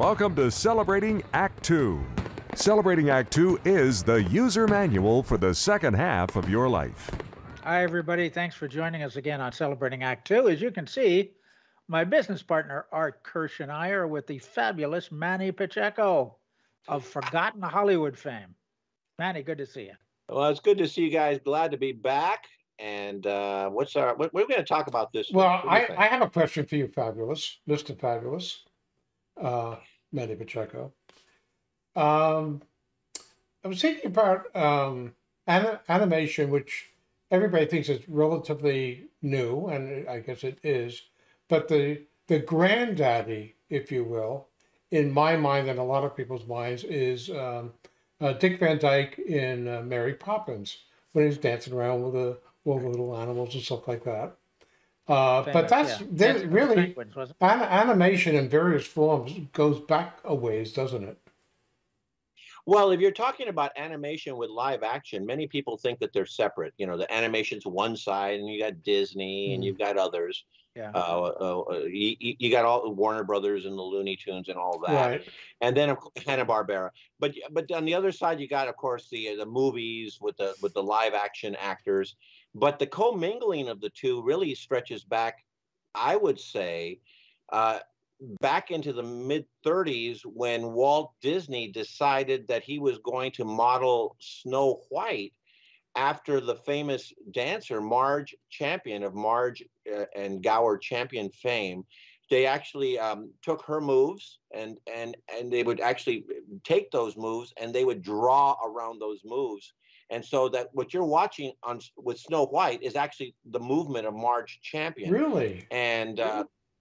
Welcome to Celebrating Act Two. Celebrating Act Two is the user manual for the second half of your life. Hi, everybody. Thanks for joining us again on Celebrating Act Two. As you can see, my business partner, Art Kirsch, and I are with the fabulous Manny Pacheco of Forgotten Hollywood fame. Manny, good to see you. Well, it's good to see you guys. Glad to be back. And we're going to talk about this. Well, I have a question for you, fabulous, Mr. Fabulous, Manny Pacheco. I was thinking about animation, which everybody thinks is relatively new, and I guess it is. But the granddaddy, if you will, in my mind and a lot of people's minds, is Dick Van Dyke in Mary Poppins, when he's dancing around with the little animals and stuff like that. But that's really, animation in various forms goes back a ways, doesn't it? Well, if you're talking about animation with live action, many people think that they're separate. You know, the animation's one side, and you got Disney, and you've got others. Yeah. You got all Warner Brothers and the Looney Tunes and all that, right. And then Hanna-Barbera. But on the other side, you got, of course, the movies with the live action actors. But the commingling of the two really stretches back, I would say, back into the mid-'30s, when Walt Disney decided that he was going to model Snow White after the famous dancer Marge Champion of Marge and Gower Champion fame. They actually took her moves and they would actually take those moves and they would draw around those moves. And so that what you're watching on with Snow White is actually the movement of Marge Champion. Really? And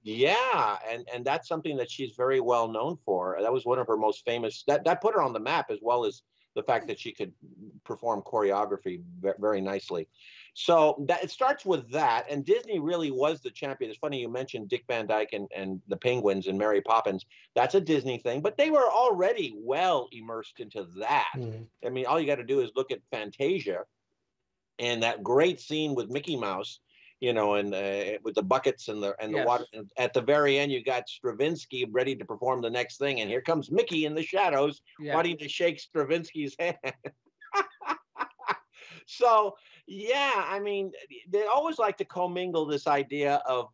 yeah, and that's something that she's very well known for. That was one of her most famous. That put her on the map, as well as the fact that she could perform choreography very nicely. So that it starts with that, and Disney really was the champion. It's funny you mentioned Dick Van Dyke and the Penguins and Mary Poppins. That's a Disney thing, but they were already well immersed into that. I mean, all you got to do is look at Fantasia and that great scene with Mickey Mouse, you know, and with the buckets and the water. And at the very end, you got Stravinsky ready to perform the next thing, and here comes Mickey in the shadows, wanting to shake Stravinsky's hand. So, yeah, I mean, they always like to commingle this idea of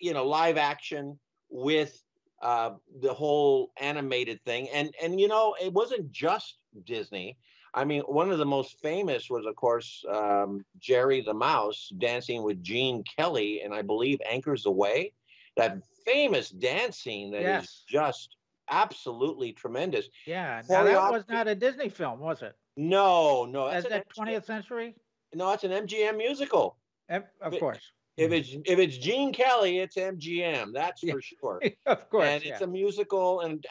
you know, live action with the whole animated thing. And you know, it wasn't just Disney. I mean, one of the most famous was, of course, Jerry the Mouse dancing with Gene Kelly, and I believe Anchors Away. That famous dance scene that is just absolutely tremendous. Yeah, now that was not a Disney film, was it? No, no. Is that 20th Century? No, it's an MGM musical. Of course. If it's Gene Kelly, it's MGM. That's for sure. Of course, and it's a musical. And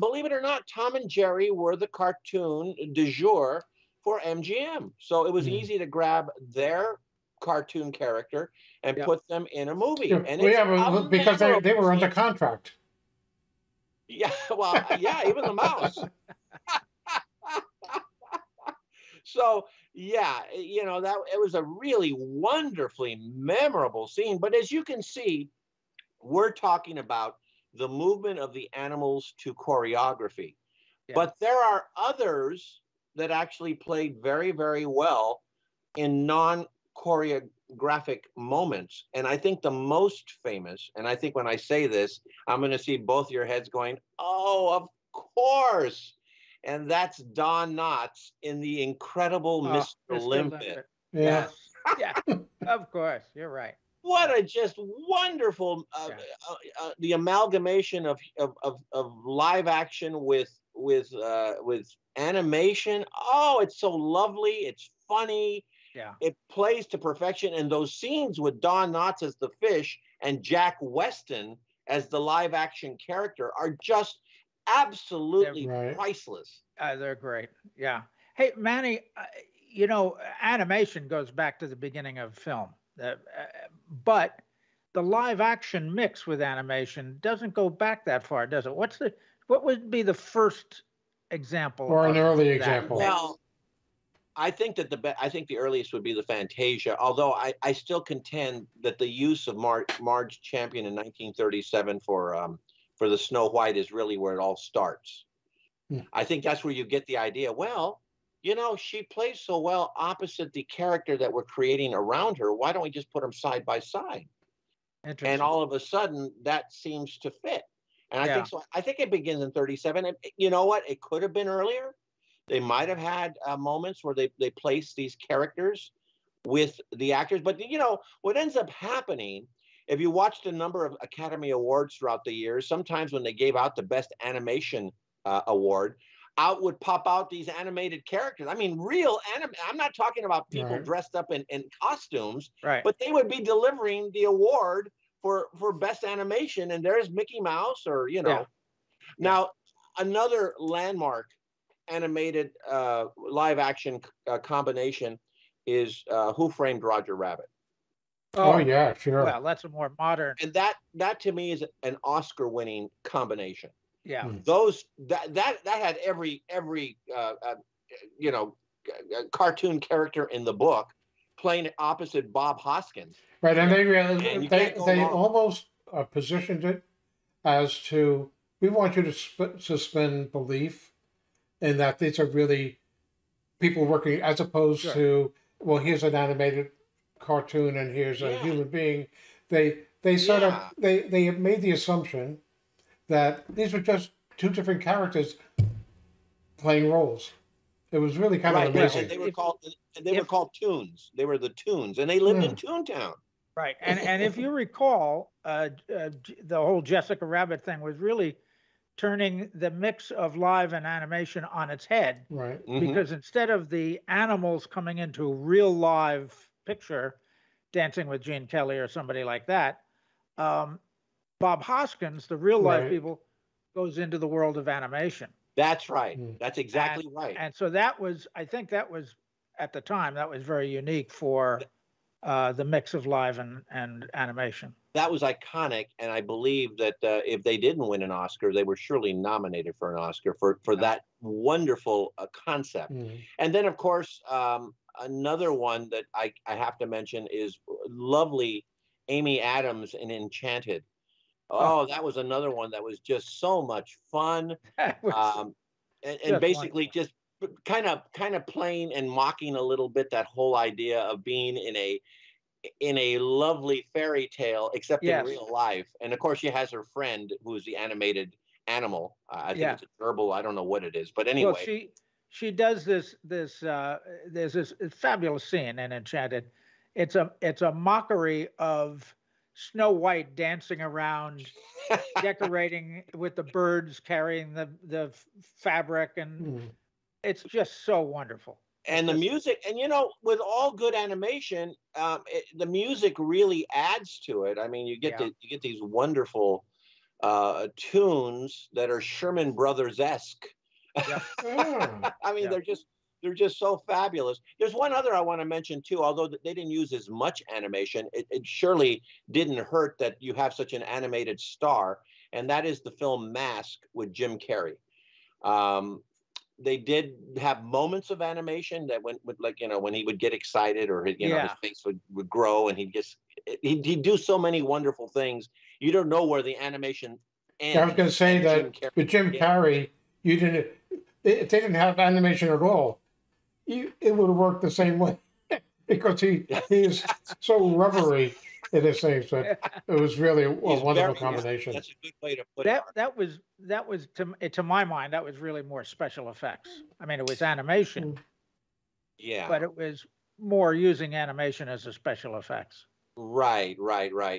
believe it or not, Tom and Jerry were the cartoon du jour for MGM. So it was easy to grab their cartoon character and put them in a movie. Yeah, and because they were under contract. Yeah, well, yeah, even the mouse. So, yeah, you know, that it was a really wonderfully memorable scene. But as you can see, we're talking about the movement of the animals to choreography. Yeah. But there are others that actually played very, very well in non-choreographic moments. And I think the most famous, and I think when I say this, I'm going to see both your heads going, oh, of course. And that's Don Knotts in the incredible Mr. Limpet. Yeah, yeah, of course, you're right. What a just wonderful the amalgamation of live action with animation. Oh, it's so lovely. It's funny. Yeah, it plays to perfection. And those scenes with Don Knotts as the fish and Jack Weston as the live action character are just absolutely priceless. They're great. Yeah. Hey, Manny, you know, animation goes back to the beginning of film, but the live action mix with animation doesn't go back that far, does it? What would be the first example, or an early example? Well, I think that the earliest would be the Fantasia, although I still contend that the use of Marge Champion in 1937 for for the Snow White is really where it all starts. Yeah. I think that's where you get the idea, well, you know, she plays so well opposite the character that we're creating around her. Why don't we just put them side by side? And all of a sudden, that seems to fit. And I think so. I think it begins in 37. And you know what? It could have been earlier. They might have had moments where they place these characters with the actors. But, you know, what ends up happening, if you watched a number of Academy Awards throughout the years, sometimes when they gave out the Best Animation Award, out would pop out these animated characters. I mean, real anime. I'm not talking about people dressed up in costumes, but they would be delivering the award for best animation. And there's Mickey Mouse or, you know, now another landmark animated live action combination is Who Framed Roger Rabbit? Oh yeah, sure. Well, that's a more modern. And that to me is an Oscar winning combination. Yeah, those that had every you know, cartoon character in the book playing opposite Bob Hoskins. Right, and they almost positioned it as to, we want you to suspend belief in that these are really people working, as opposed to, well, here's an animated cartoon and here's a human being. They sort of they made the assumption that these were just two different characters playing roles. It was really kind of amazing. And they were called Toons. They were the Toons, and they lived in Toontown. Right, and if you recall, the whole Jessica Rabbit thing was really turning the mix of live and animation on its head. Right. Because instead of the animals coming into a real live picture, Dancing with Gene Kelly or somebody like that, Bob Hoskins, the real life people, goes into the world of animation. That's right. That's exactly right. And so that was, I think that was, at the time, that was very unique for the mix of live and animation. That was iconic, and I believe that if they didn't win an Oscar, they were surely nominated for an Oscar for that wonderful concept. And then, of course, another one that I have to mention is lovely Amy Adams in Enchanted. Oh, that was another one that was just so much fun, and basically just kind of playing and mocking a little bit that whole idea of being in a lovely fairy tale, except in real life. And of course, she has her friend who is the animated animal. I think it's a gerbil. I don't know what it is, but anyway, well, she does this. There's this fabulous scene in Enchanted. It's a mockery of Snow White dancing around, decorating with the birds, carrying the fabric, and it's just so wonderful. And the music, and you know, with all good animation, the music really adds to it. I mean, you get these wonderful tunes that are Sherman Brothers-esque. I mean, they're just so fabulous. There's one other I want to mention too, although they didn't use as much animation, it surely didn't hurt that you have such an animated star, and that is the film Mask with Jim Carrey. They did have moments of animation that went with, like, you know, when he would get excited or, you know, his face would grow, and he'd do so many wonderful things. You don't know where the animation ends. I was going to say that with Jim Carrey, if they didn't have animation at all, it would work the same way, because he is so rubbery in his things. But it was really a wonderful combination. That's a good way to put it. That was to my mind, that was really more special effects. I mean, it was animation, but it was more using animation as a special effects. Right.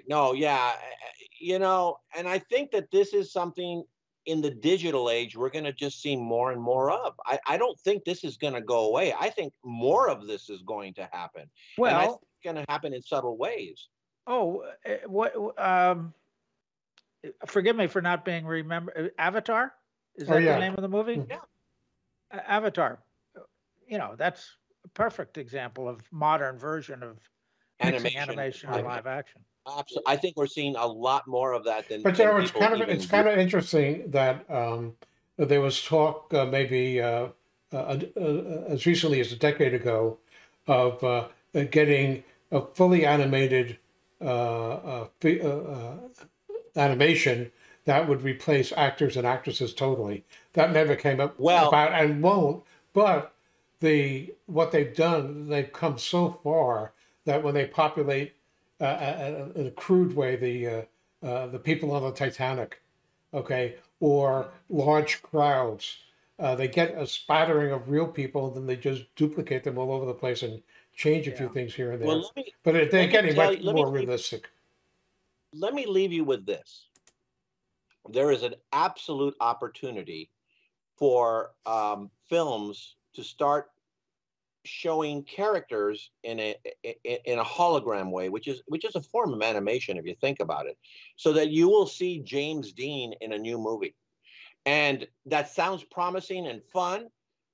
No, you know, and I think that this is something in the digital age we're going to just see more and more of. I don't think this is going to go away. I think more of this is going to happen. Well, and I think it's going to happen in subtle ways. Oh, what? Forgive me for not being remembered. Avatar? Is that the name of the movie? Yeah. Avatar. You know, that's a perfect example of modern version of animation or live action. Absolutely. I think we're seeing a lot more of that than. But you know, it's kind of interesting that there was talk maybe as recently as a decade ago of getting a fully animated animation that would replace actors and actresses totally. That never came up about and won't. But what they've done, they've come so far that when they populate in a crude way the people on the Titanic, okay, or large crowds, they get a spattering of real people, and then they just duplicate them all over the place and change a few things here and there. Well, but they're getting much more realistic. Let me leave you with this. There is an absolute opportunity for films to start showing characters in a hologram way, which is a form of animation if you think about it, so that you will see James Dean in a new movie. And that sounds promising and fun,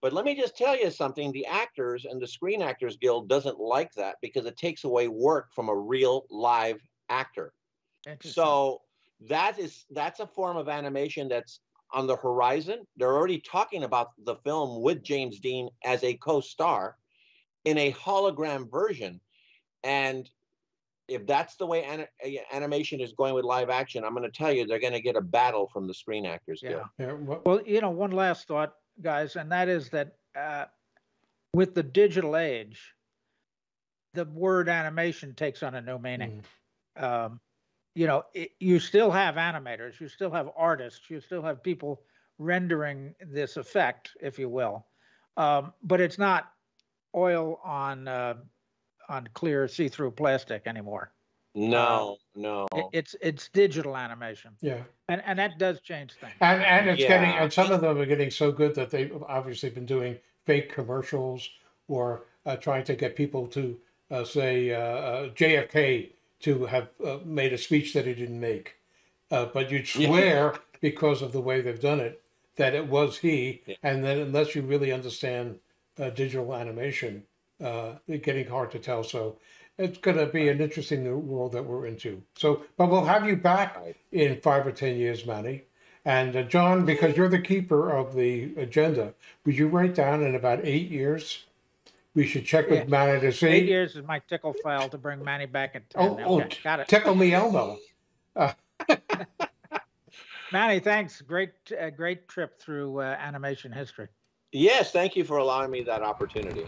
but let me just tell you something. The actors and the Screen Actors Guild doesn't like that because it takes away work from a real live actor. So that's a form of animation that's on the horizon. They're already talking about the film with James Dean as a co-star in a hologram version. And if that's the way animation is going with live action, I'm going to tell you they're going to get a battle from the Screen Actors Guild. Yeah. Well, you know, one last thought, guys, and that is that with the digital age, the word animation takes on a new meaning. Mm. You know, you still have animators, you still have artists, you still have people rendering this effect, if you will. But it's not oil on clear see-through plastic anymore. No, no. It's digital animation. Yeah, and that does change things. And it's getting, and some of them are getting so good that they've obviously been doing fake commercials or trying to get people to say JFK. To have made a speech that he didn't make. But you'd swear, because of the way they've done it, that it was he. Yeah. And then unless you really understand digital animation, it's getting hard to tell. So it's going to be an interesting new world that we're into. So, but we'll have you back in 5 or 10 years, Manny. And John, because you're the keeper of the agenda, would you write down in about 8 years? We should check with Manny to see. 8 years is my tickle file to bring Manny back at 10. Okay, got it. Tickle me Elmo. Manny, thanks. Great trip through animation history. Yes, thank you for allowing me that opportunity.